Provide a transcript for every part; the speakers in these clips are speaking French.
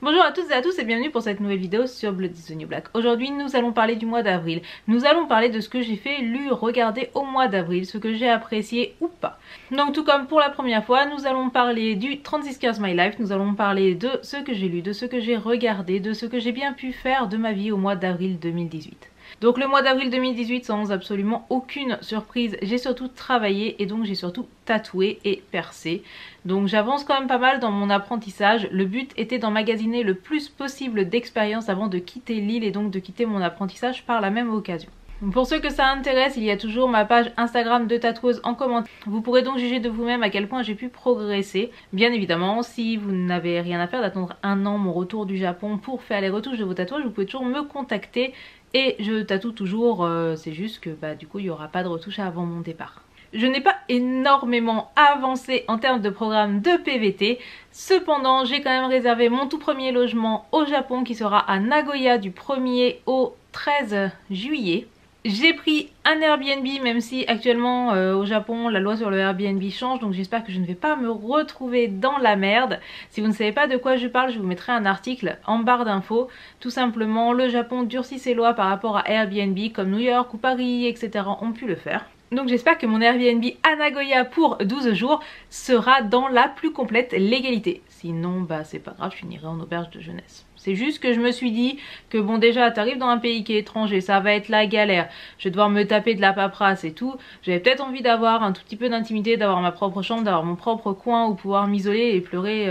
Bonjour à toutes et à tous et bienvenue pour cette nouvelle vidéo sur Blood is the New Black. Aujourd'hui nous allons parler du mois d'avril. Nous allons parler de ce que j'ai fait, lu, regardé au mois d'avril, ce que j'ai apprécié ou pas. Donc tout comme pour la première fois, nous allons parler du 36 Years My Life, nous allons parler de ce que j'ai lu, de ce que j'ai regardé, de ce que j'ai bien pu faire de ma vie au mois d'avril 2018. Donc le mois d'avril 2018, sans absolument aucune surprise, j'ai surtout travaillé et donc j'ai surtout tatoué et percé. Donc j'avance quand même pas mal dans mon apprentissage. Le but était d'emmagasiner le plus possible d'expérience avant de quitter l'île et donc de quitter mon apprentissage par la même occasion. Pour ceux que ça intéresse, il y a toujours ma page Instagram de tatoueuse en commentaire. Vous pourrez donc juger de vous-même à quel point j'ai pu progresser. Bien évidemment, si vous n'avez rien à faire d'attendre un an mon retour du Japon pour faire les retouches de vos tatouages, vous pouvez toujours me contacter et je tatoue toujours, c'est juste que du coup il n'y aura pas de retouche avant mon départ. Je n'ai pas énormément avancé en termes de programme de PVT, cependant j'ai quand même réservé mon tout premier logement au Japon qui sera à Nagoya du 1er au 13 juillet. J'ai pris un Airbnb, même si actuellement au Japon la loi sur le Airbnb change, donc j'espère que je ne vais pas me retrouver dans la merde. Si vous ne savez pas de quoi je parle, je vous mettrai un article en barre d'infos. Tout simplement, le Japon durcit ses lois par rapport à Airbnb, comme New York ou Paris, etc. ont pu le faire. Donc j'espère que mon Airbnb à Nagoya pour 12 jours sera dans la plus complète légalité. Sinon c'est pas grave, je finirai en auberge de jeunesse. C'est juste que je me suis dit que bon, déjà t'arrives dans un pays qui est étranger, ça va être la galère, je vais devoir me taper de la paperasse et tout. J'avais peut-être envie d'avoir un tout petit peu d'intimité, d'avoir ma propre chambre, d'avoir mon propre coin où pouvoir m'isoler et pleurer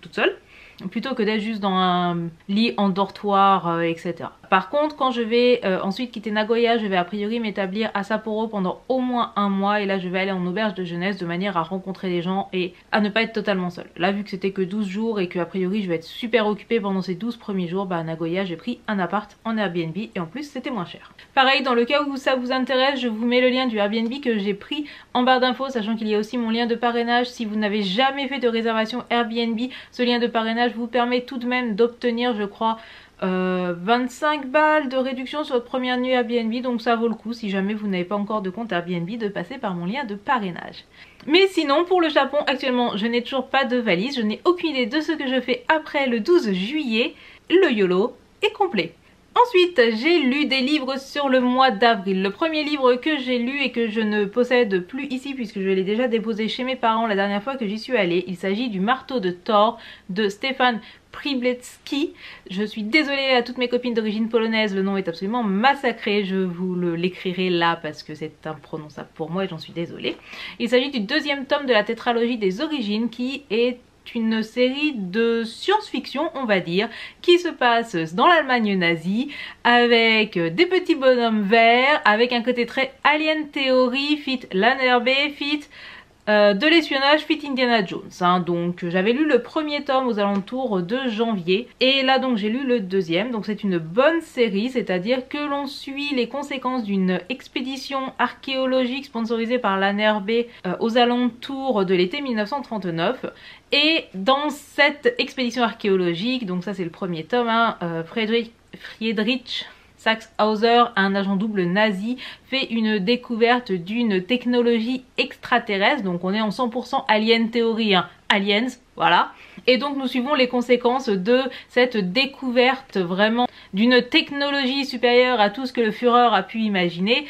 toute seule, plutôt que d'être juste dans un lit en dortoir, etc. Par contre, quand je vais ensuite quitter Nagoya, je vais a priori m'établir à Sapporo pendant au moins un mois et là je vais aller en auberge de jeunesse de manière à rencontrer des gens et à ne pas être totalement seule. Là, vu que c'était que 12 jours et que a priori je vais être super occupée pendant ces 12 premiers jours, à Nagoya j'ai pris un appart en Airbnb et en plus c'était moins cher. Pareil, dans le cas où ça vous intéresse, je vous mets le lien du Airbnb que j'ai pris en barre d'infos, sachant qu'il y a aussi mon lien de parrainage. Si vous n'avez jamais fait de réservation Airbnb, ce lien de parrainage vous permet tout de même d'obtenir, je crois, 25 balles de réduction sur votre première nuit Airbnb, donc ça vaut le coup si jamais vous n'avez pas encore de compte Airbnb de passer par mon lien de parrainage. Mais sinon, pour le Japon, actuellement je n'ai toujours pas de valise, je n'ai aucune idée de ce que je fais après le 12 juillet, le YOLO est complet. Ensuite, j'ai lu des livres sur le mois d'avril. Le premier livre que j'ai lu et que je ne possède plus ici puisque je l'ai déjà déposé chez mes parents la dernière fois que j'y suis allée, il s'agit du Marteau de Thor de Stefan Przybłędzki. Je suis désolée à toutes mes copines d'origine polonaise, le nom est absolument massacré, je vous l'écrirai là parce que c'est imprononçable pour moi et j'en suis désolée. Il s'agit du deuxième tome de la tétralogie des origines qui est une série de science-fiction, on va dire, qui se passe dans l'Allemagne nazie, avec des petits bonhommes verts, avec un côté très Alien Theory, fit Lanerbe, fit de l'espionnage, fit Indiana Jones. Donc j'avais lu le premier tome aux alentours de janvier et là donc j'ai lu le deuxième. Donc c'est une bonne série, c'est-à-dire que l'on suit les conséquences d'une expédition archéologique sponsorisée par l'ANRB aux alentours de l'été 1939. Et dans cette expédition archéologique, donc ça c'est le premier tome, Friedrich Sachs Hauser, un agent double nazi, fait une découverte d'une technologie extraterrestre, donc on est en 100% Alien Theory, Aliens, voilà. Et donc nous suivons les conséquences de cette découverte vraiment d'une technologie supérieure à tout ce que le Führer a pu imaginer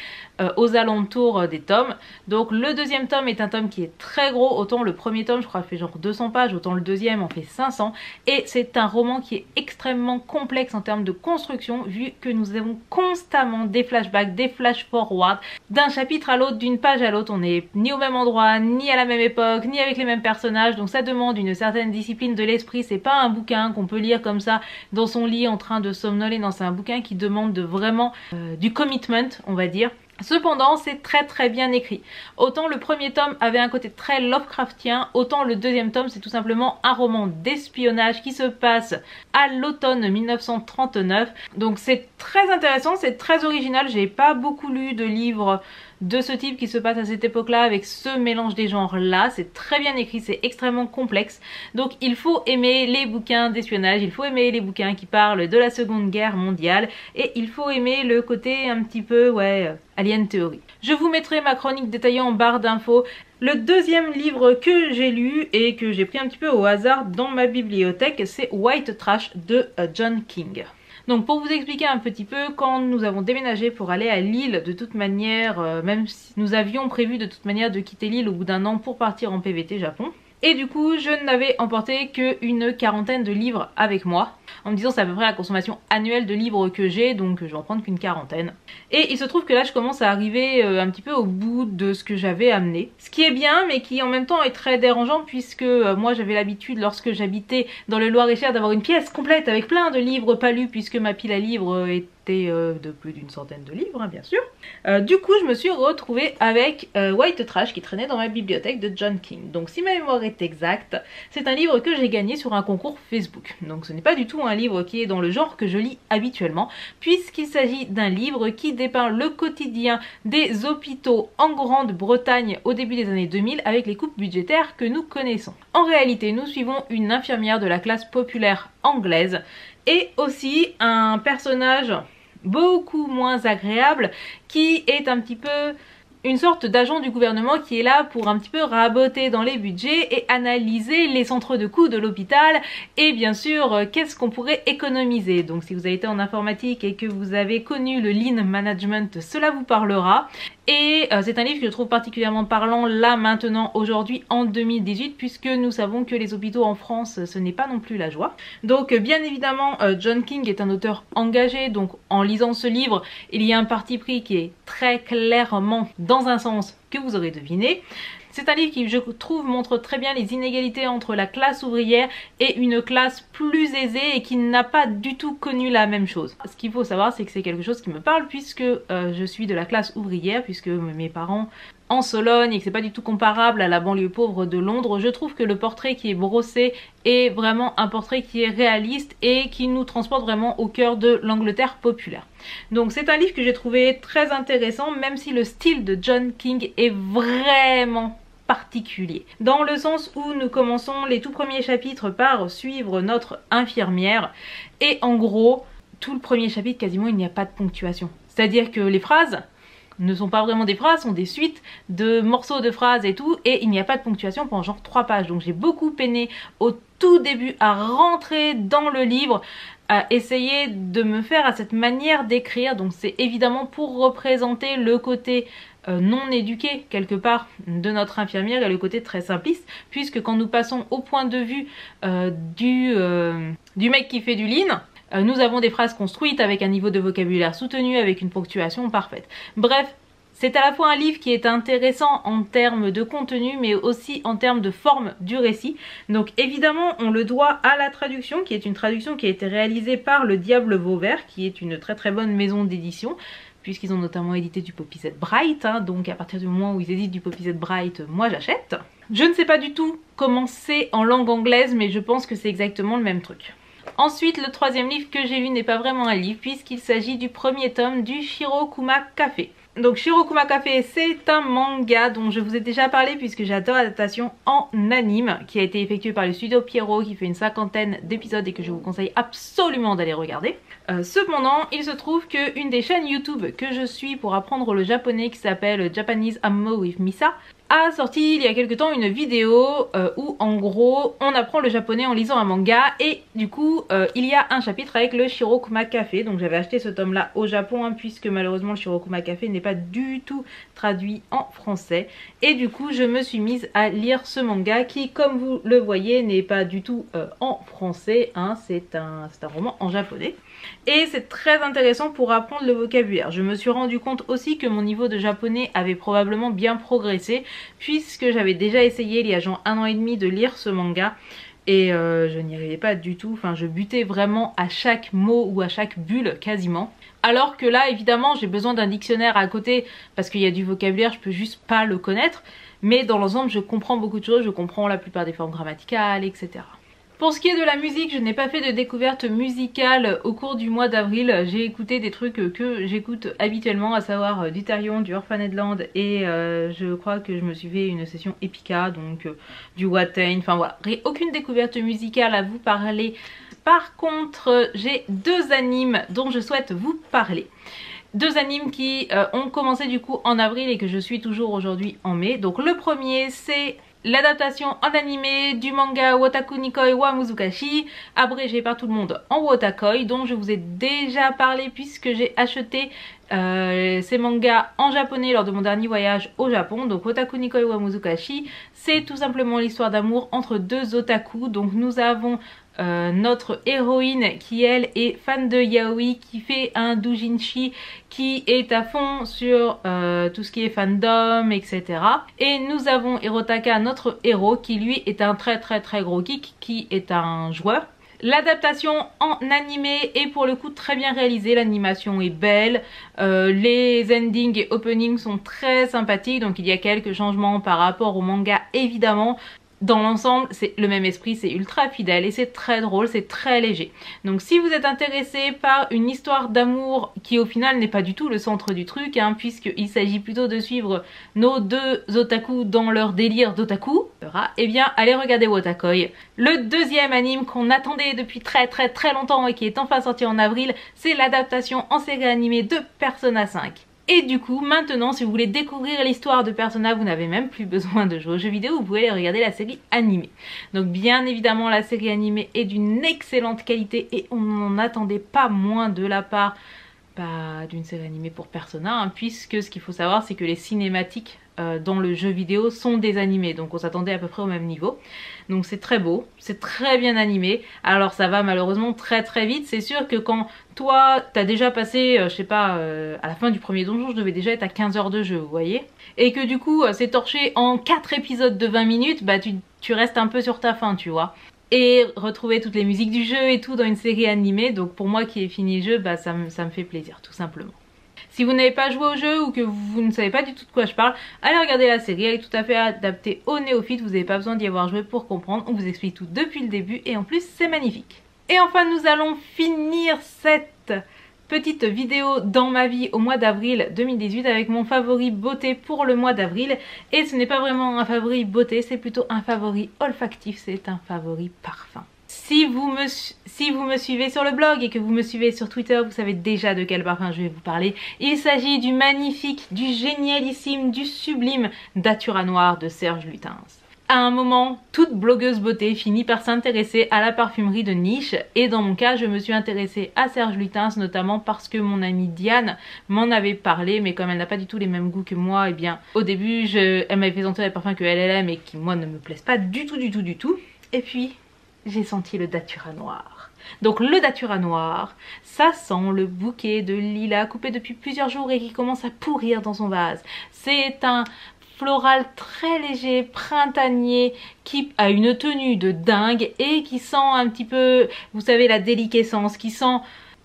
aux alentours des tomes. Donc le deuxième tome est un tome qui est très gros, autant le premier tome je crois fait genre 200 pages, autant le deuxième en fait 500. Et c'est un roman qui est extrêmement complexe en termes de construction vu que nous avons constamment des flashbacks, des flash-forwards, d'un chapitre à l'autre, d'une page à l'autre. On n'est ni au même endroit, ni à la même époque, ni avec les mêmes personnages, donc ça demande une certaine discipline de l'esprit. C'est pas un bouquin qu'on peut lire comme ça dans son lit en train de somnoler, non, c'est un bouquin qui demande vraiment du commitment, on va dire. Cependant, c'est très très bien écrit. Autant le premier tome avait un côté très Lovecraftien, autant le deuxième tome c'est tout simplement un roman d'espionnage qui se passe à l'automne 1939. Donc c'est très intéressant, c'est très original. J'ai pas beaucoup lu de livres de ce type qui se passe à cette époque-là avec ce mélange des genres là. C'est très bien écrit, c'est extrêmement complexe. Donc il faut aimer les bouquins d'espionnage, il faut aimer les bouquins qui parlent de la Seconde Guerre mondiale et il faut aimer le côté un petit peu, Alien Theory. Je vous mettrai ma chronique détaillée en barre d'infos. Le deuxième livre que j'ai lu et que j'ai pris un petit peu au hasard dans ma bibliothèque, c'est White Trash de John King. Donc pour vous expliquer un petit peu, quand nous avons déménagé pour aller à Lille, de toute manière, même si nous avions prévu de toute manière de quitter Lille au bout d'un an pour partir en PVT Japon, et du coup je n'avais emporté qu'une quarantaine de livres avec moi, en me disant c'est à peu près la consommation annuelle de livres que j'ai, donc je vais en prendre qu'une quarantaine. Et il se trouve que là je commence à arriver un petit peu au bout de ce que j'avais amené, ce qui est bien mais qui en même temps est très dérangeant, puisque moi j'avais l'habitude lorsque j'habitais dans le Loir-et-Cher d'avoir une pièce complète avec plein de livres pas lus, puisque ma pile à livres était de plus d'une centaine de livres, hein, bien sûr. Du coup je me suis retrouvée avec White Trash qui traînait dans ma bibliothèque de John King. Donc si ma mémoire est exacte, c'est un livre que j'ai gagné sur un concours Facebook, donc ce n'est pas du tout un livre qui est dans le genre que je lis habituellement, puisqu'il s'agit d'un livre qui dépeint le quotidien des hôpitaux en Grande-Bretagne au début des années 2000 avec les coupes budgétaires que nous connaissons. En réalité, nous suivons une infirmière de la classe populaire anglaise et aussi un personnage beaucoup moins agréable qui est un petit peu une sorte d'agent du gouvernement qui est là pour un petit peu raboter dans les budgets et analyser les centres de coûts de l'hôpital et bien sûr qu'est-ce qu'on pourrait économiser. Donc si vous avez été en informatique et que vous avez connu le Lean Management, cela vous parlera. Et c'est un livre que je trouve particulièrement parlant là maintenant aujourd'hui en 2018, puisque nous savons que les hôpitaux en France ce n'est pas non plus la joie. Donc bien évidemment John King est un auteur engagé, donc en lisant ce livre il y a un parti pris qui est très clairement dans un sens que vous aurez deviné. C'est un livre qui, je trouve, montre très bien les inégalités entre la classe ouvrière et une classe plus aisée et qui n'a pas du tout connu la même chose. Ce qu'il faut savoir, c'est que c'est quelque chose qui me parle, puisque je suis de la classe ouvrière, puisque mes parents en Sologne, et que c'est pas du tout comparable à la banlieue pauvre de Londres. Je trouve que le portrait qui est brossé est vraiment un portrait qui est réaliste et qui nous transporte vraiment au cœur de l'Angleterre populaire. Donc c'est un livre que j'ai trouvé très intéressant, même si le style de John King est vraiment particulier, dans le sens où nous commençons les tout premiers chapitres par suivre notre infirmière, et en gros tout le premier chapitre quasiment il n'y a pas de ponctuation, c'est à dire que les phrases ne sont pas vraiment des phrases, sont des suites de morceaux de phrases et tout, et il n'y a pas de ponctuation pendant genre 3 pages, donc j'ai beaucoup peiné au tout début à rentrer dans le livre, à essayer de me faire à cette manière d'écrire. Donc c'est évidemment pour représenter le côté non éduqué quelque part de notre infirmière et le côté très simpliste, puisque quand nous passons au point de vue du mec qui fait du lean, nous avons des phrases construites avec un niveau de vocabulaire soutenu, avec une ponctuation parfaite. Bref, c'est à la fois un livre qui est intéressant en termes de contenu, mais aussi en termes de forme du récit. Donc évidemment, on le doit à la traduction, qui est une traduction qui a été réalisée par le Diable Vauvert, qui est une très très bonne maison d'édition, puisqu'ils ont notamment édité du Poppy Z Bright, hein, donc à partir du moment où ils éditent du Poppy Z Bright, moi j'achète. Je ne sais pas du tout comment c'est en langue anglaise, mais je pense que c'est exactement le même truc. Ensuite, le troisième livre que j'ai lu n'est pas vraiment un livre, puisqu'il s'agit du premier tome du Shirokuma Café. Donc Shirokuma Café, c'est un manga dont je vous ai déjà parlé, puisque j'adore l'adaptation en anime qui a été effectuée par le studio Pierrot, qui fait une cinquantaine d'épisodes et que je vous conseille absolument d'aller regarder. Cependant, il se trouve qu'une des chaînes YouTube que je suis pour apprendre le japonais, qui s'appelle Japanese Ammo with Misa, a sorti il y a quelque temps une vidéo où en gros on apprend le japonais en lisant un manga, et du coup il y a un chapitre avec le Shirokuma Café. Donc j'avais acheté ce tome là au Japon, hein, puisque malheureusement le Shirokuma Café n'est pas du tout traduit en français, et du coup je me suis mise à lire ce manga qui, comme vous le voyez, n'est pas du tout en français, hein, c'est un roman en japonais, et c'est très intéressant pour apprendre le vocabulaire. Je me suis rendu compte aussi que mon niveau de japonais avait probablement bien progressé, puisque j'avais déjà essayé il y a genre 1 an et demi de lire ce manga et je n'y arrivais pas du tout, enfin je butais vraiment à chaque mot ou à chaque bulle quasiment, alors que là évidemment j'ai besoin d'un dictionnaire à côté parce qu'il y a du vocabulaire, je peux juste pas le connaître, mais dans l'ensemble je comprends beaucoup de choses, je comprends la plupart des formes grammaticales, etc. Pour ce qui est de la musique, je n'ai pas fait de découverte musicale au cours du mois d'avril. J'ai écouté des trucs que j'écoute habituellement, à savoir du Thérion, du Orphaned Land, et je crois que je me suis fait une session Epica, donc du Watain, enfin voilà. J'ai aucune découverte musicale à vous parler. Par contre, j'ai 2 animes dont je souhaite vous parler. Deux animes qui ont commencé du coup en avril et que je suis toujours aujourd'hui en mai. Donc le premier, c'est l'adaptation en animé du manga Otaku ni Koi wa Muzukashii, abrégé par tout le monde en Wotakoi, dont je vous ai déjà parlé puisque j'ai acheté ces mangas en japonais lors de mon dernier voyage au Japon. Donc Otaku ni Koi wa Muzukashii, c'est tout simplement l'histoire d'amour entre deux otaku. Donc nous avons notre héroïne qui elle est fan de yaoi, qui fait un doujinshi, qui est à fond sur tout ce qui est fandom, etc. Et nous avons Hirotaka, notre héros, qui lui est un très gros geek, qui est un joueur. L'adaptation en animé est pour le coup très bien réalisée, l'animation est belle, les endings et openings sont très sympathiques, donc il y a quelques changements par rapport au manga évidemment. Dans l'ensemble, c'est le même esprit, c'est ultra fidèle et c'est très drôle, c'est très léger. Donc si vous êtes intéressé par une histoire d'amour qui au final n'est pas du tout le centre du truc, hein, puisqu'il s'agit plutôt de suivre nos deux otaku dans leur délire d'otaku, eh bien allez regarder Wotakoi. Le deuxième anime qu'on attendait depuis très longtemps et qui est enfin sorti en avril, c'est l'adaptation en série animée de Persona 5. Et du coup, maintenant, si vous voulez découvrir l'histoire de Persona, vous n'avez même plus besoin de jouer aux jeux vidéo, vous pouvez regarder la série animée. Donc bien évidemment, la série animée est d'une excellente qualité et on n'en attendait pas moins de la part d'une série animée pour Persona, hein, puisque ce qu'il faut savoir, c'est que les cinématiques dans le jeu vidéo sont des animés, donc on s'attendait à peu près au même niveau. Donc c'est très beau, c'est très bien animé. Alors ça va malheureusement très vite. C'est sûr que quand toi t'as déjà passé, je sais pas, à la fin du premier donjon je devais déjà être à 15 heures de jeu, vous voyez, et que du coup c'est torché en 4 épisodes de 20 minutes, bah tu restes un peu sur ta faim, tu vois. Et retrouver toutes les musiques du jeu et tout dans une série animée, donc pour moi qui ai fini le jeu, bah ça me fait plaisir tout simplement. Si vous n'avez pas joué au jeu ou que vous ne savez pas du tout de quoi je parle, allez regarder la série, elle est tout à fait adaptée aux néophytes, vous n'avez pas besoin d'y avoir joué pour comprendre, on vous explique tout depuis le début et en plus c'est magnifique. Et enfin nous allons finir cette petite vidéo dans ma vie au mois d'avril 2018 avec mon favori beauté pour le mois d'avril, et ce n'est pas vraiment un favori beauté, c'est plutôt un favori olfactif, c'est un favori parfum. Si vous me suivez sur le blog et que vous me suivez sur Twitter, vous savez déjà de quel parfum je vais vous parler. Il s'agit du magnifique, du génialissime, du sublime Datura Noir de Serge Lutens. À un moment, toute blogueuse beauté finit par s'intéresser à la parfumerie de niche, et dans mon cas je me suis intéressée à Serge Lutens notamment parce que mon amie Diane m'en avait parlé, mais comme elle n'a pas du tout les mêmes goûts que moi, et bien au début elle m'avait présenté les parfums que elle aime et qui moi ne me plaisent pas du tout, et puis j'ai senti le Datura Noir. Donc le Datura Noir, ça sent le bouquet de lilas coupé depuis plusieurs jours et qui commence à pourrir dans son vase. C'est un floral très léger, printanier, qui a une tenue de dingue et qui sent un petit peu, vous savez, la déliquescence, qui sent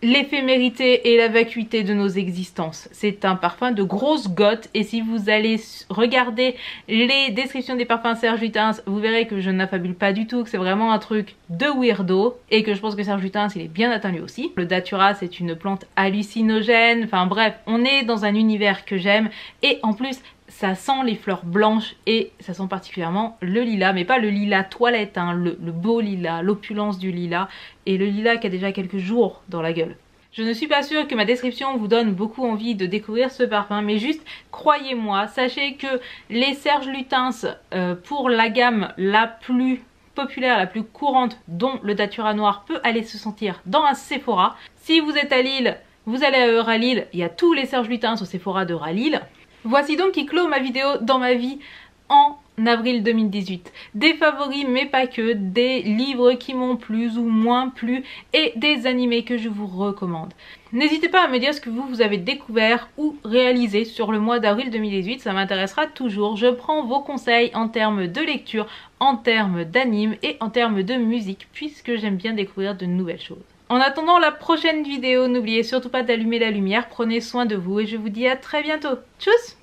l'éphémérité et la vacuité de nos existences. C'est un parfum de grosse gotte, et si vous allez regarder les descriptions des parfums Serge Lutens, vous verrez que je n'affabule pas du tout, que c'est vraiment un truc de weirdo, et que je pense que Serge Lutens il est bien atteint lui aussi. Le Datura c'est une plante hallucinogène, enfin bref, on est dans un univers que j'aime, et en plus ça sent les fleurs blanches et ça sent particulièrement le lilas, mais pas le lilas toilette, hein, le beau lilas, l'opulence du lilas, et le lilas qui a déjà quelques jours dans la gueule. Je ne suis pas sûre que ma description vous donne beaucoup envie de découvrir ce parfum, mais juste croyez-moi, sachez que les Serge Lutens pour la gamme la plus populaire, la plus courante, dont le Datura Noir peut aller se sentir dans un Sephora. Si vous êtes à Lille, vous allez à Euralille, il y a tous les Serge Lutens au Sephora d'Euralille. Voici donc qui clôt ma vidéo dans ma vie en avril 2018. Des favoris mais pas que, des livres qui m'ont plus ou moins plu et des animés que je vous recommande. N'hésitez pas à me dire ce que vous avez découvert ou réalisé sur le mois d'avril 2018, ça m'intéressera toujours. Je prends vos conseils en termes de lecture, en termes d'anime et en termes de musique puisque j'aime bien découvrir de nouvelles choses. En attendant la prochaine vidéo, n'oubliez surtout pas d'allumer la lumière, prenez soin de vous et je vous dis à très bientôt. Tchuss!